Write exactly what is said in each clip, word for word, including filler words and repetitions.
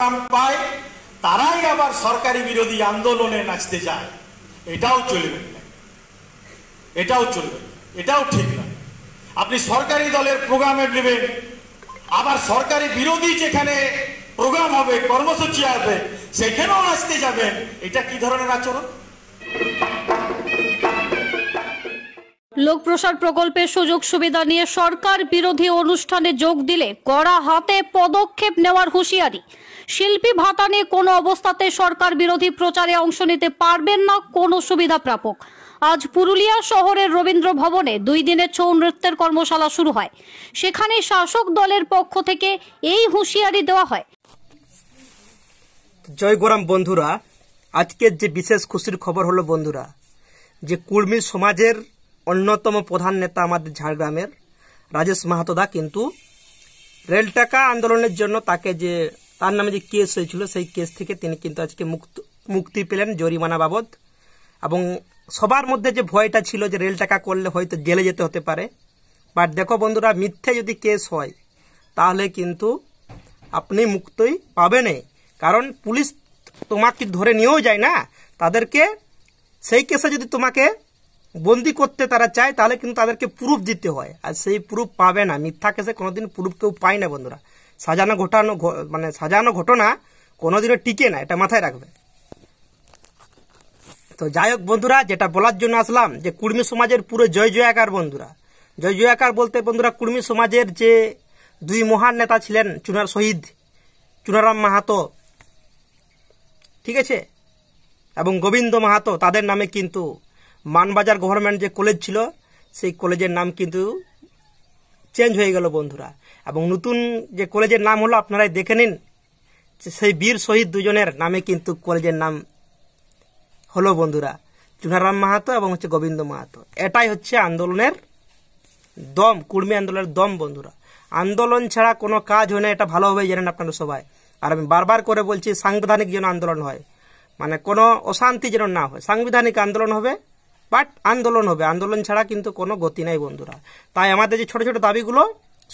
ताराई आबार सरकारी बिरोधी आंदोलने नाचते जाए एटाओ चलबे ना एटाओ चलबे एटाओ ठीक ना। आपनी सरकारी दलेर प्रोग्रामे नेबेन आबार सरकारी बिरोधी जेखाने प्रोग्राम होबे कर्मसूची आसबे सेखानेओ नाचते जाबेन एटा कि धरनेर आचरण। लोक प्रसार प्रकल्पे सुयोग सुविधा निये सरकार बिरोधी अनुष्ठाने जोग दिले कड़ा हाथे पदक्षेप नेওয়ার हुशियारी। शिल्पी भाता निये कोनो अवस्थाते सरकार बिरोधी प्रचारे अंश निते पारबेन ना कोनो सुविधा प्रापक। आज पुरुलिया शहरेर रवींद्र भवने दुई दिने छौ नृत्येर कर्मशाला शुरू हय। सेखाने शासक दलेर पक्ष थेके एई हुशियारी देওয়া हय। जय गोराम बंधुरा, आजके जे विशेष खुशिर खबर हलो बंधुरा जे कुर्मी समाजेर अन्यतम प्रधान नेता आमादेर झाड़ग्रामेर राजेश माहातोदा किन्तु रेल टाका आंदोलनेर जन्य ताके जे तार नामे जे केस हयेछिलो सेई केस थेके तिनि किन्तु आजके मुक्त मुक्ति पेलेन जरिमाना बाबद। एबं सबार मध्ये जे भयटा छिलो जे रेल टाका करले हयतो जेले जेते होते पारे, बाट देखो बंधुरा मिथ्या यदि केस हय ताहले किन्तु आपनि मुक्ति पाबेन ना, कारण पुलिस तोमाके धरे नियेओ जाय ना, तादेरके सेई केसे यदि तोमाके बंदी करते तारा चाय ताहले किन्तु तादेरके प्रूफ दिते हय आर सेई प्रूफ पाबे ना। मिथ्या केसे कोनोदिन प्रूफ केउ पाय ना बंधुरा। साजानो घटानो माने साजानो घटना कोनोदिनও टिके ना, এটা মাথায় রাখবে। তো যায়ক বন্ধুরা যেটা বলার জন্য আসলাম যে কুর্মি সমাজের পুরো জয় জয়াকার বন্ধুরা। জয় জয়াকার বলতে বন্ধুরা কুর্মি সমাজের যে দুই মহান নেতা ছিলেন চুনার শহীদ চুনারাম মাহাতো ঠিক আছে এবং গোবিন্দ মাহাতো, তাদের নামে কিন্তু मानबाजार गवर्नमेंट जो कलेज छिलो सेई कलेजर नाम किन्तु चेंज हो गेल बंधुरा। एबं नतून जो कलेजर नाम हलो आपनाराई देखे निन सेई वीर शहीद दुजोनेर नामे किन्तु कलेजर नाम हलो बंधुरा चुनाराम माहातो एबं हच्छे गोविंद माहातो। एटाई हच्छे आंदोलनेर दम, कुर्मी आंदोलनेर दम बंधुरा। आंदोलन छाड़ा कोनो काज हय ना, एटा भालोभाबे जानेन आपनारा सबाई। आर आमि बारबार करे बोलछि सांविधानिक जेन आंदोलन हय माने कोनो अशांति जेन ना हय, सांविधानिक आंदोलन हबे बाट आंदोलन होबे, आंदोलन छाड़ा किन्तु कोनो गति नाई बंधुरा। ताई आमादेर जे छोटो छोटो दाबिगुलो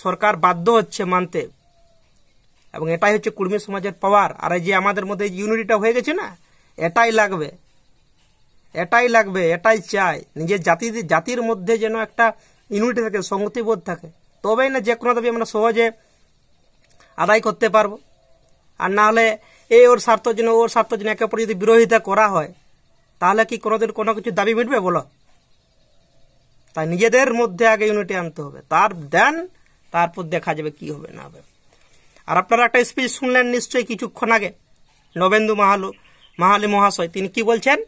सरकार बाध्य हच्छे मानते एबं एटाई हच्छे कुर्मी समाजेर पावार। आर जे आमादेर मধ্যে ইউনিটিটা হয়ে গেছে না, এটাই লাগবে এটাই লাগবে এটাই চাই নিজের জাতি জাতির মধ্যে যেন একটা ইউনিটি থাকে, সংগতিবোধ থাকে, তবেই না যে কোনো দাবি আমরা সহজে আদায় করতে পারবো। আর না হলে এই ওর স্বার্থ জন্য ওর স্বার্থ জন্য একে অপরের যদি বিরোধিতা করা হয় তাহলে কি কোনোদিন কোনো কিছু দাবি মিটবে বলো? তাই নিজেদের মধ্যে আগে ইউনিটি আনতে হবে, তার দেন তারপর দেখা যাবে কি হবে না হবে। আর আপনারা একটা স্পিচ শুনলেন নিশ্চয়ই কিছুক্ষণ আগে নবেন্দু মাহালি মাহালি মহাশয়, তিনি কি বলছেন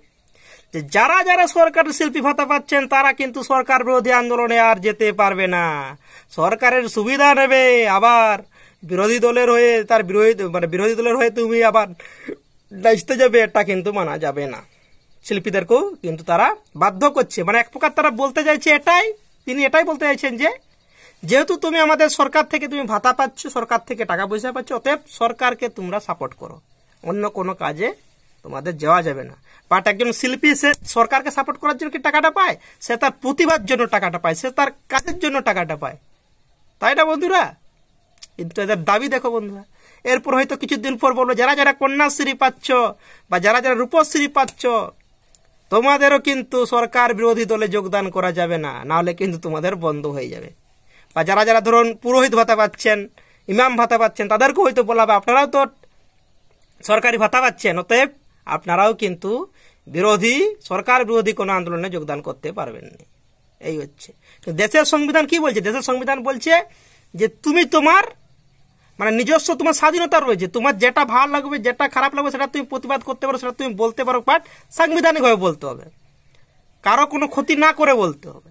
যে যারা যারা সরকারি শিল্পী ভাতা পাচ্ছেন তারা কিন্তু সরকার বিরোধী আন্দোলনে আর যেতে পারবে না, সরকারের সুবিধা নেবে। আবার বিরোধী দলের হয়ে তার বিরোধী মানে বিরোধী দলের হয়ে তুমি আবার নাচতে যাবে, এটা কিন্তু মানা যাবে না। শিল্পীদের কেউ কিন্তু তারা বাধ্য করছে, মানে এক প্রকার তারা বলতে চাইছে এটাই, তিনি এটাই বলতে চাইছেন যে যেহেতু তুমি আমাদের সরকার থেকে তুমি ভাতা পাচ্ছ, সরকার থেকে টাকা পয়সা পাচ্ছ, অতএব সরকারকে তোমরা সাপোর্ট করো, অন্য কোনো কাজে তোমাদের যাওয়া যাবে না। বাট একজন শিল্পী সে সরকারকে সাপোর্ট করার জন্য কি টাকাটা পায়? সে তার প্রতিভার জন্য টাকাটা পায়, সে তার কাজের জন্য টাকাটা পায়, তাই না বন্ধুরা? কিন্তু এদের দাবি দেখো বন্ধুরা। এরপর হয়তো কিছুদিন পর বলবো যারা যারা কন্যাশ্রী পাচ্ছ বা যারা যারা রূপশ্রী পাচ্ছ তোমাদেরও কিন্তু সরকার বিরোধী দলে যোগদান করা যাবে না, নাহলে কিন্তু তোমাদের বন্ধ হয়ে যাবে। বা যারা যারা ধরুন পুরোহিত ভাতা পাচ্ছেন, ইমাম ভাতা পাচ্ছেন, তাদেরকে হয়তো বলা হবে আপনারাও তো সরকারি ভাতা পাচ্ছেন, অতএব আপনারাও কিন্তু বিরোধী সরকার বিরোধী কোনো আন্দোলনে যোগদান করতে পারবেন না। এই হচ্ছে দেশের সংবিধান কি বলছে। দেশের সংবিধান বলছে যে তুমি তোমার মানে নিজস্ব তোমার স্বাধীনতা রয়েছে, তোমার যেটা ভালো লাগবে যেটা খারাপ লাগবে সেটা তুমি প্রতিবাদ করতে পারো, সেটা তুমি বলতে পারো, বাট সাংবিধানিকভাবে বলতে হবে, কারো কোনো ক্ষতি না করে বলতে হবে।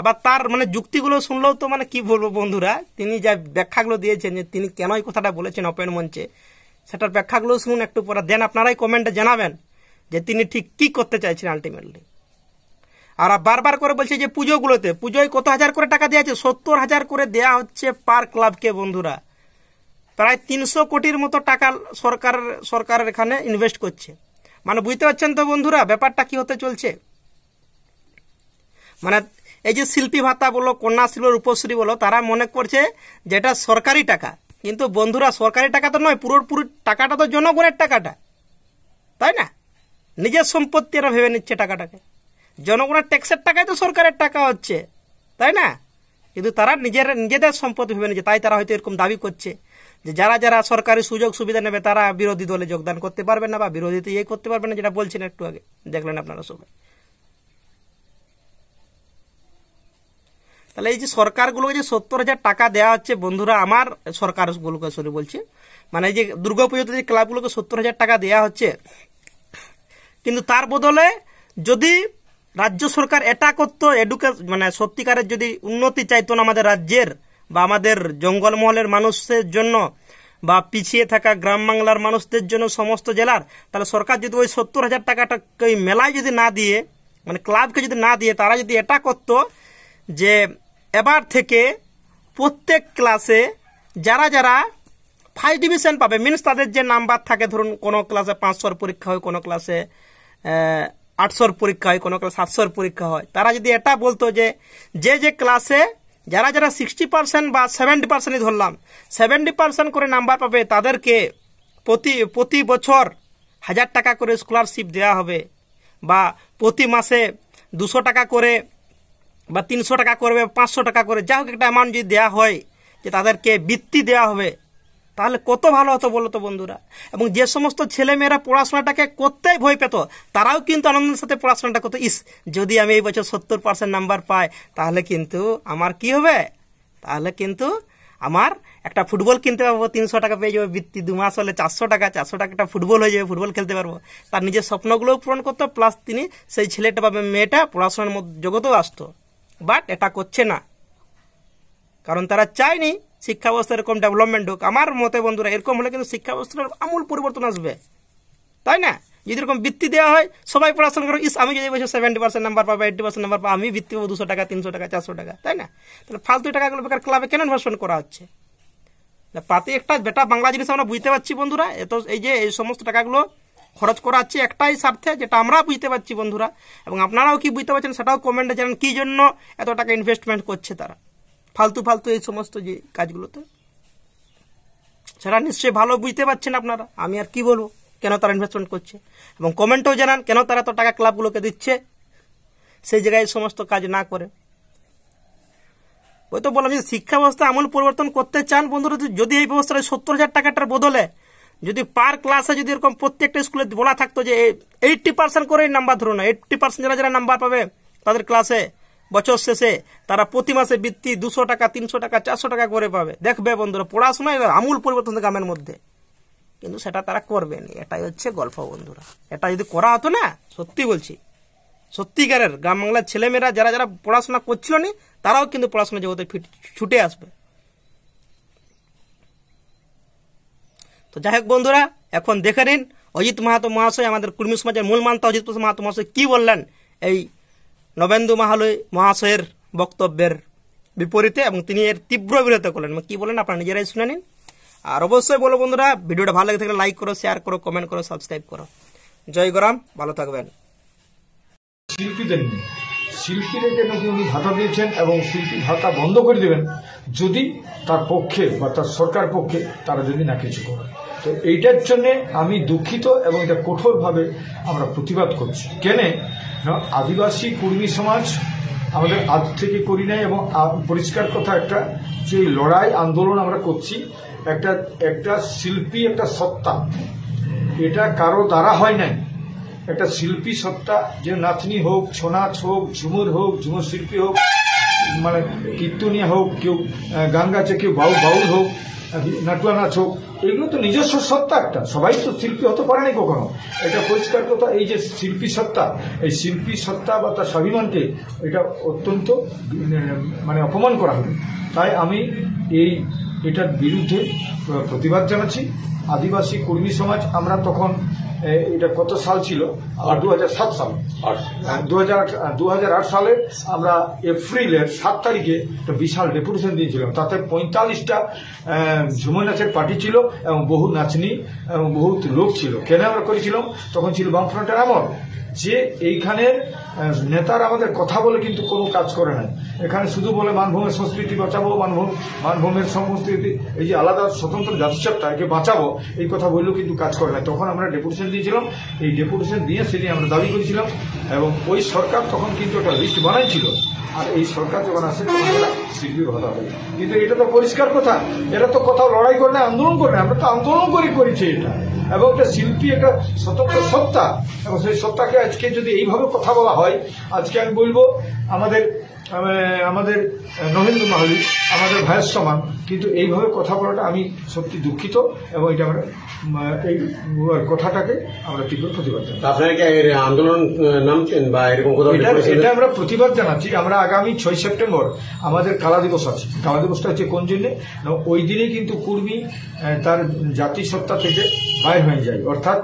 আবার তার মানে যুক্তিগুলো শুনলেও তো মানে কি বলবো বন্ধুরা, তিনি যা ব্যাখ্যাগুলো দিয়েছেন যে তিনি কেন এই কথাটা বলেছেন ওপেন মঞ্চে, সেটার ব্যাখ্যাগুলো শুনুন একটু পরে, দেন আপনারাই কমেন্টে জানাবেন যে তিনি ঠিক কী করতে চাইছেন আলটিমেটলি। আর বারবার করে বলছে যে পুজোগুলোতে পুজোয় কত হাজার করে টাকা দেওয়া আছে, সত্তর হাজার করে দেওয়া হচ্ছে পার ক্লাবকে বন্ধুরা। প্রায় তিনশো কোটির মতো টাকা সরকার সরকার এখানে ইনভেস্ট করছে, মানে বুঝতে পারছেন তো বন্ধুরা ব্যাপারটা কি হতে চলছে। মানে এই যে শিল্পী ভাতা বলো, কন্যাশ্রী বলো, রূপশ্রী বলো, তারা মনে করছে যেটা সরকারি টাকা किन्तु बंधुरा सरकारी टाका तो नय पुरोपुरी टाकाटा तो जनगणेर टाकाटा ताई ना निजेर सम्पत्ति एरा भेबे निच्छे टाकाटाके जनगणेर टैक्सेर टाकाय तो सरकारेर टाका हच्छे ताई ना किन्तु तारा निजेर निजेदेर सम्पत्ति भेबे निच्छे ताई तारा होयतो एरकम दाबी करछे जे जारा जारा सरकारी सुयोग सुविधा नेबे तारा बिरोधी दले योगदान करते पारबे ना बा बिरोधीते ये करते पारबे ना जेटा बोलछिलेन एकटु आगे देखलेन आपनारा सबाई তাহলে এই যে সরকারগুলোকে যে সত্তর হাজার টাকা দেওয়া হচ্ছে বন্ধুরা আমার সরকারগুলোকে সরি বলছি মানে এই যে দুর্গাপুজোতে যে ক্লাবগুলোকে সত্তর হাজার টাকা দেওয়া হচ্ছে কিন্তু তার বদলে যদি রাজ্য সরকার এটা করতো এডুকেশন মানে সত্যিকারের যদি উন্নতি চাইতো না আমাদের রাজ্যের বা আমাদের জঙ্গলমহলের মানুষের জন্য বা পিছিয়ে থাকা গ্রাম বাংলার মানুষদের জন্য সমস্ত জেলার তাহলে সরকার যদি ওই সত্তর হাজার টাকাটা কই মেলায় যদি না দিয়ে মানে ক্লাবকে যদি না দিয়ে তারা যদি এটা করতো যে এবার থেকে প্রত্যেক ক্লাসে যারা যারা ফাইভ ডিভিশন পাবে মিন্স তাদের যে নাম্বার থাকে ধরুন কোনো ক্লাসে পাঁচশোর পরীক্ষা হয় কোনো ক্লাসে আটশোর পরীক্ষা হয় কোনো ক্লাসে সাতশোর পরীক্ষা হয় তারা যদি এটা বলতো যে যে যে ক্লাসে যারা যারা সিক্সটি পার্সেন্ট বা সেভেন্টি পার্সেন্টই ধরলাম সেভেন্টি পার্সেন্ট করে নাম্বার পাবে তাদেরকে প্রতি প্রতি বছর হাজার টাকা করে স্কলারশিপ দেওয়া হবে বা প্রতি মাসে দুশো টাকা করে বা তিনশো টাকা করবে পাঁচশো টাকা করে যা হোক একটা অ্যামাউন্ট যদি দেওয়া হয় যে তাদেরকে বৃত্তি দেওয়া হবে তাহলে কত ভালো হতো বলো তো বন্ধুরা। এবং যে সমস্ত ছেলেমেয়েরা পড়াশোনাটাকে করতেই ভয় পেত তারাও কিন্তু আনন্দের সাথে পড়াশোনাটা করতো, ইস যদি আমি এই বছর সত্তর পার্সেন্ট নাম্বার পাই তাহলে কিন্তু আমার কি হবে, তাহলে কিন্তু আমার একটা ফুটবল কিনতে পারবো তিনশো টাকা পেয়ে যাবো বৃত্তি, দু মাস হলে চারশো টাকা চারশো টাকা একটা ফুটবল হয়ে যাবে, ফুটবল খেলতে পারবো, তার নিজের স্বপ্নগুলোও পূরণ করতো প্লাস তিনি সেই ছেলেটা বা মেয়েটা পড়াশোনার জগতেও আসতো। বাট এটা করছে না কারণ তারা চায়নি শিক্ষা ব্যবস্থা এরকম ডেভেলপমেন্ট হোক। আমার মতে বন্ধুরা এরকম হলে কিন্তু শিক্ষা ব্যবস্থার আমূল পরিবর্তন আসবে তাই না, যদি এরকম বৃত্তি দেওয়া হয় সবাই পড়াশোনা করো, ইস আমি যদি বসে সেভেন্টি পার্সেন্ট নাম্বার পাবো এইটি পার্সেন্ট নাম্বার পাবো আমি বৃত্তি পাবো দুশো টাকা তিনশো টাকা চারশো টাকা তাই না, তাহলে ফালতু টাকাগুলো বেকার ক্লাবে কেন ইনভেস্টমেন্ট করা হচ্ছে পাতি একটা বেটা বাংলা জিনিস আমরা বুঝতে পারছি বন্ধুরা। এত এই যে এই সমস্ত টাকাগুলো খরচ করা হচ্ছে একটাই স্বার্থে যেটা আমরা বুঝতে পারছি বন্ধুরা, এবং আপনারাও কি বুঝতে পারছেন সেটাও কমেন্টে জানান কী জন্য এত টাকা ইনভেস্টমেন্ট করছে তারা ফালতু ফালতু এই সমস্ত যে কাজগুলোতে সেটা নিশ্চয়ই ভালো বুঝতে পারছেন আপনারা, আমি আর কি বলবো কেন তারা ইনভেস্টমেন্ট করছে, এবং কমেন্টেও জানান কেন তারা এত টাকা ক্লাবগুলোকে দিচ্ছে সেই জায়গায় এই সমস্ত কাজ না করে। ওই তো বললাম যে শিক্ষা ব্যবস্থা আমূল পরিবর্তন করতে চান বন্ধুরা যদি এই ব্যবস্থাটা সত্তর হাজার টাকাটার বদলে যদি পার ক্লাসে যদি এরকম প্রত্যেকটা স্কুলে বলা থাকতো যে এইট্টি পার্সেন্ট করেই নাম্বার ধরুন না এইট্টি পার্সেন্ট যারা যারা নাম্বার পাবে তাদের ক্লাসে বছর শেষে তারা প্রতি মাসে বৃত্তি দুশো টাকা তিনশো টাকা চারশো টাকা করে পাবে, দেখবে বন্ধুরা পড়াশোনায় আমূল পরিবর্তন গ্রামের মধ্যে, কিন্তু সেটা তারা করবে না, এটাই হচ্ছে গল্প বন্ধুরা। এটা যদি করা হতো না সত্যি বলছি সত্যিকারের গ্রাম বাংলার ছেলেমেয়েরা যারা যারা পড়াশোনা করছিল না তারাও কিন্তু পড়াশোনা জগতে ছুটে আসবে। তো যাই হোক বন্ধুরা এখন দেখে নিন অজিত মাহাতো মহাশয় আমাদের কুর্মী সমাজের মূল মানতা অজিত মাহাতো মহাশয় কী বললেন এই নবেন্দু মাহালি মহাশয়ের বক্তব্যের বিপরীতে, এবং তিনি এর তীব্র বিরোধিতা করলেন, কী বলেন আপনারা নিজেরাই শুনে নিন। আর অবশ্যই বলো বন্ধুরা ভিডিওটা ভালো লেগে থাকলে লাইক করো শেয়ার করো কমেন্ট করো সাবস্ক্রাইব করো। জয় গরাম, ভালো থাকবেন। শিল্পীদের নিয়ে শিল্পীদেরকে নাকি উনি ভাতা দিয়েছেন এবং শিল্পী ভাতা বন্ধ করে দেবেন যদি তার পক্ষে বা তার সরকার পক্ষে তারা যদি না কিছু করে, তো এইটার জন্যে আমি দুঃখিত এবং এটা কঠোরভাবে আমরা প্রতিবাদ করছি। কেন আদিবাসী কুর্মী সমাজ আমাদের আজ থেকে করি নাই, এবং পরিষ্কার কথা একটা যে লড়াই আন্দোলন আমরা করছি একটা একটা শিল্পী একটা সত্তা এটা কারো দ্বারা হয় নাই, একটা শিল্পী সত্তা যে নাচনি হোক ছনাচ হোক ঝুমুর হোক ঝুমুর শিল্পী হোক মানে কীর্তনিয়া হোক কেউ গান গাছে কেউ বাউল বাউল হোক নাটুয়া নাচ হোক এগুলো তো নিজস্ব সত্তা একটা, সবাই তো শিল্পী হতে পারে না কখনো, এটা পরিষ্কার কথা। এই যে শিল্পী সত্তা এই শিল্পী সত্তা বা তার স্বাভিমানকে এটা অত্যন্ত মানে অপমান করা হবে, তাই আমি এই এটার বিরুদ্ধে প্রতিবাদ জানাচ্ছি। आदिवासी कुर्मी समाज आमरा तखन एटा कत साल छिलो दो हज़ार सात साल दो हज़ार आठ साले आमरा एप्रिलेर सात तारिखे एक विशाल डेपुटेशन दिएछिलाम ताते पैंतालिशटा झुमुर नाचेर पार्टी छिलो एबं बहु नाचनी एबं बहुत लोक छिलो केन आमरा करेछिलाम तखन छिलो बामफ्रंटेर आमल যে এইখানের নেতারা আমাদের কথা বলে কিন্তু কোনো কাজ করে না। এখানে শুধু বলে মানভূমের সংস্কৃতি বাঁচাবো, মানভূম মানভূমের সংস্কৃতি এই যে আলাদা স্বতন্ত্র জাতিসত্তাকে বাঁচাবো এই কথা বললেও কিন্তু কাজ করে না। তখন আমরা ডেপুটেশন দিয়েছিলাম, এই ডেপুটেশন দিয়ে সেটি আমরা দাবি করেছিলাম এবং ওই সরকার তখন কিন্তু একটা লিস্ট বানাইছিল। আর এই সরকার যখন আসে তখন এটা শিল্পীর ভালো হবে, কিন্তু এটা তো পরিষ্কার কথা, এটা তো কোথাও লড়াই করে না, আন্দোলন করে না। আমরা তো আন্দোলন করে করেছি এটা এবং একটা শিল্পী একটা স্বতন্ত্র সত্তা এবং সেই সত্তাকে আজকে যদি এইভাবে কথা বলা হয়। আজকে আমি বলবো আমাদের আমাদের নবেন্দু মাহালি আমাদের ভাইয়ের সমান, কিন্তু এইভাবে কথা বলাটা আমি সত্যি দুঃখিত এবং এটা আমরা এই কথাটাকে আমরা তীব্র প্রতিবাদ জানাই। আন্দোলন নামছেন বা এরকম এটা আমরা প্রতিবাদ জানাচ্ছি। আমরা আগামী ছয় সেপ্টেম্বর আমাদের কালা দিবস আছে। কালা দিবসটা হচ্ছে কোন জন্যে, ওই দিনে কিন্তু কুর্মি তার জাতিসত্তা থেকে বাইর হয়ে যায়, অর্থাৎ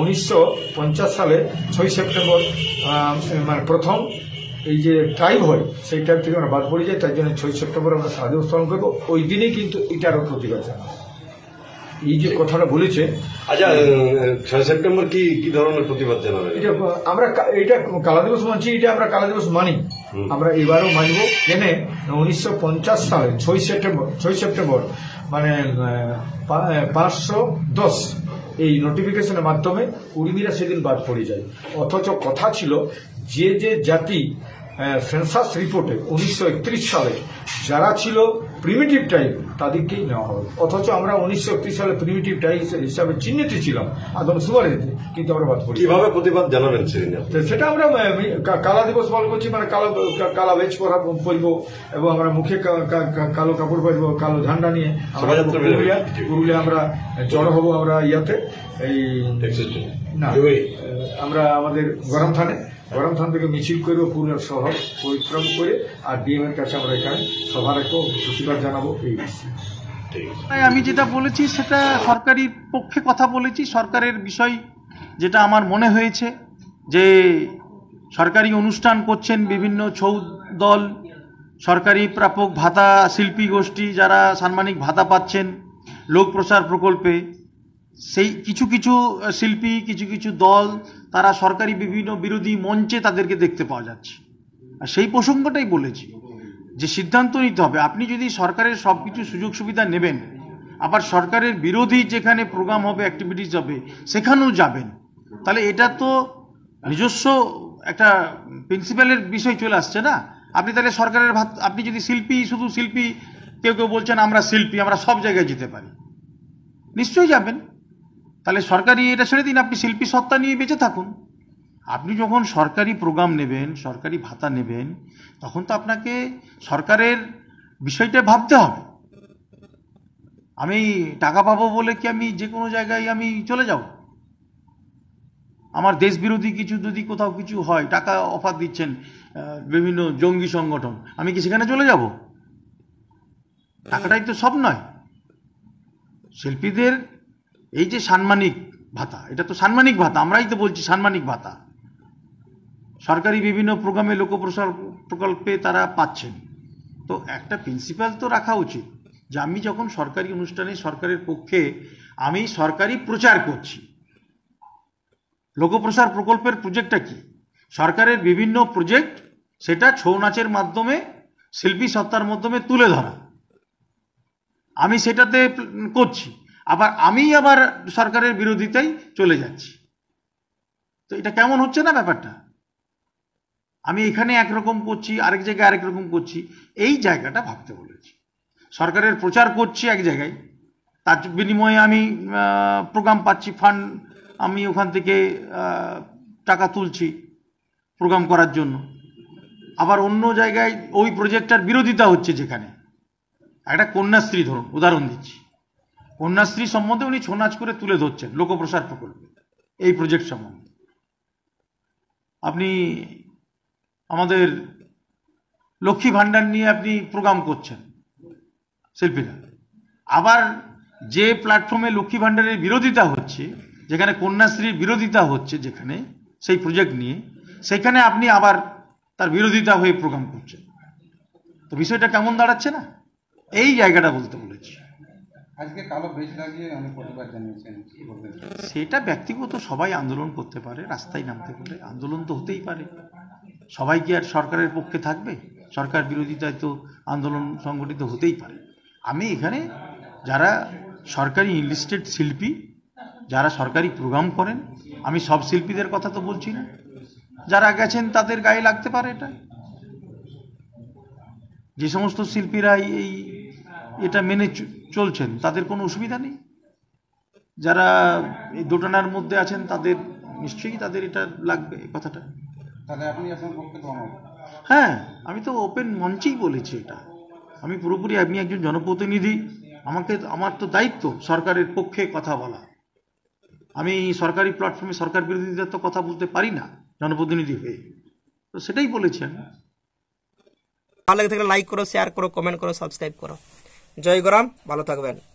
উনিশশো পঞ্চাশ সালে ছয় সেপ্টেম্বর মানে প্রথম এই যে টাইম হয় সেই টাইম থেকে আমরা বাদ পড়ে যাই। তাই জন্য ছয় সেপ্টেম্বর আমরা স্বাধীন পালন করবো, ওই দিনে কিন্তু এটারও প্রতিবাদ জানা এই যে কথাটা বলেছে। আচ্ছা, ছয় সেপ্টেম্বর কি কি ধরনের প্রতিবাদ জানাবে? এটা আমরা এটা কালা দিবস মানছি, এটা আমরা কালা দিবস মানি, আমরা এবারও মানব। কেন উনিশশো পঞ্চাশ সালে ছয় সেপ্টেম্বর ছয় সেপ্টেম্বর মানে পাঁচশো দশ এই নোটিফিকেশনের মাধ্যমে কুর্মিরা সেদিন বাদ পড়ে যায়, অথচ কথা ছিল যে যে জাতি সেন্সাস রিপোর্টে উনিশশো একত্রিশ সালে যারা ছিল প্রিমিটিভ টাইপ তাদেরকেই নেওয়া হবে, অথচ আমরা উনিশশো একত্রিশ সালে প্রিমিটিভ টাইপ হিসাবে চিহ্নিত ছিলাম আদম সুবারিতে, কিন্তু আমরা বাদ পড়ি। কিভাবে প্রতিবাদ জানাবেন সেটা আমরা কালা দিবস পালন করছি, মানে কালো কালা বেচ পরা পরব এবং আমরা মুখে কালো কাপড় পরব, কালো ঝান্ডা নিয়ে আমরা পুরুলিয়া পুরুলিয়া আমরা জড়ো হব। আমরা ইয়াতে এই না আমরা আমাদের গরম থানে গরম থান থেকে মিছিল করবো, পুরুলিয়া শহর পরিক্রম করে আর ডিএম এর কাছে আমরা এখানে সবার একটা প্রতিবাদ জানাবো। এই আমি যেটা বলেছি সেটা সরকারি পক্ষে কথা বলেছি। সরকারের বিষয় যেটা আমার মনে হয়েছে যে সরকারি অনুষ্ঠান করছেন বিভিন্ন ছৌ দল, সরকারি প্রাপক ভাতা শিল্পী গোষ্ঠী যারা সাম্মানিক ভাতা পাচ্ছেন লোক প্রসার প্রকল্পে, সেই কিছু কিছু শিল্পী কিছু কিছু দল তারা সরকারি বিভিন্ন বিরোধী মঞ্চে তাদেরকে দেখতে পাওয়া যাচ্ছে। আর সেই প্রসঙ্গটাই বলেছি যে সিদ্ধান্ত নিতে হবে। আপনি যদি সরকারের সব কিছু সুযোগ সুবিধা নেবেন, আবার সরকারের বিরোধী যেখানে প্রোগ্রাম হবে অ্যাক্টিভিটিস হবে সেখানেও যাবেন, তাহলে এটা তো নিজস্ব একটা প্রিন্সিপালের বিষয় চলে আসছে না। আপনি তাহলে সরকারের ভাত আপনি যদি শিল্পী শুধু শিল্পী, কেউ কেউ বলছেন আমরা শিল্পী আমরা সব জায়গায় যেতে পারি, নিশ্চয়ই যাবেন। তাহলে সরকারি এটা ছেড়ে দিন, আপনি শিল্পী সত্তা নিয়ে বেঁচে থাকুন। আপনি যখন সরকারি প্রোগ্রাম নেবেন সরকারি ভাতা নেবেন তখন তো আপনাকে সরকারের বিষয়টা ভাবতে হবে। আমি টাকা পাবো বলে কি আমি যে কোনো জায়গায় আমি চলে যাব? আমার দেশ বিরোধী কিছু যদি কোথাও কিছু হয়, টাকা অফার দিচ্ছেন বিভিন্ন জঙ্গি সংগঠন, আমি কি সেখানে চলে যাব? টাকাটাই তো সব নয়। শিল্পীদের এই যে সাম্মানিক ভাতা, এটা তো সাম্মানিক ভাতা, আমরাই তো বলছি সাম্মানিক ভাতা সরকারি বিভিন্ন প্রোগ্রামে লোকপ্রসার প্রকল্পে তারা পাচ্ছেন, তো একটা প্রিন্সিপাল তো রাখা উচিত যে আমি যখন সরকারি অনুষ্ঠানে সরকারের পক্ষে আমি সরকারি প্রচার করছি। লোকপ্রসার প্রকল্পের প্রজেক্টটা কি? সরকারের বিভিন্ন প্রজেক্ট সেটা ছৌ নাচের মাধ্যমে শিল্পী সত্তার মাধ্যমে তুলে ধরা, আমি সেটাতে করছি, আবার আমি আবার সরকারের বিরোধিতাই চলে যাচ্ছি, তো এটা কেমন হচ্ছে না ব্যাপারটা? আমি এখানে একরকম করছি আরেক জায়গায় আরেক রকম করছি, এই জায়গাটা ভাবতে বলেছি। সরকারের প্রচার করছি এক জায়গায়, তার বিনিময়ে আমি প্রোগ্রাম পাচ্ছি, ফান্ড আমি ওখান থেকে টাকা তুলছি প্রোগ্রাম করার জন্য, আবার অন্য জায়গায় ওই প্রজেক্টটার বিরোধিতা হচ্ছে। যেখানে একটা কন্যাশ্রী ধরুন উদাহরণ দিচ্ছি, কন্যাশ্রী সম্বন্ধে উনি ছৌ নাচ করে তুলে ধরছেন লোকপ্রসার প্রকল্পে, এই প্রজেক্ট সম্বন্ধে। আপনি আমাদের লক্ষ্মী ভাণ্ডার নিয়ে আপনি প্রোগ্রাম করছেন শিল্পীরা, আবার যে প্ল্যাটফর্মে লক্ষ্মী ভান্ডারের বিরোধিতা হচ্ছে, যেখানে কন্যাশ্রীর বিরোধিতা হচ্ছে, যেখানে সেই প্রজেক্ট নিয়ে, সেখানে আপনি আবার তার বিরোধিতা হয়ে প্রোগ্রাম করছেন, তো বিষয়টা কেমন দাঁড়াচ্ছে না? এই জায়গাটা বলতে বলেছি। আজকে কালো বেজ লাগিয়ে আমি প্রতিবাদ জানিয়েছেন, সেটা ব্যক্তিগত, সবাই আন্দোলন করতে পারে, রাস্তায় নামতে পারে, আন্দোলন তো হতেই পারে। সবাই কি আর সরকারের পক্ষে থাকবে? সরকার বিরোধিতায় তো আন্দোলন সংগঠিত হতেই পারে। আমি এখানে যারা সরকারি ইনলিস্টেড শিল্পী, যারা সরকারি প্রোগ্রাম করেন, আমি সব শিল্পীদের কথা তো বলছি না, যারা গেছেন তাদের গায়ে লাগতে পারে এটা। যে সমস্ত শিল্পীরা এই এটা মেনে চলছেন তাদের কোনো অসুবিধা নেই, যারা এই দোটানার মধ্যে আছেন তাদের নিশ্চয়ই তাদের এটা লাগবে এই কথাটা। তাহলে আপনি আপনার পক্ষে প্রমাণ? হ্যাঁ, আমি তো ওপেন মঞ্চেই বলেছি এটা, আমি পুরোপুরি, আমি একজন জনপ্রতিনিধি, আমাকে, আমার তো দায়িত্ব সরকারের পক্ষে কথা বলা। আমি সরকারি প্ল্যাটফর্মে সরকার বিরোধীদের তো কথা বলতে পারি না জনপ্রতিনিধি হয়ে, তো সেটাই বলেছি আমি। ভালো লেগে থাকলে লাইক করো, শেয়ার করো, কমেন্ট করো, সাবস্ক্রাইব করো। জয় জয়গ্রাম, ভালো থাকবেন।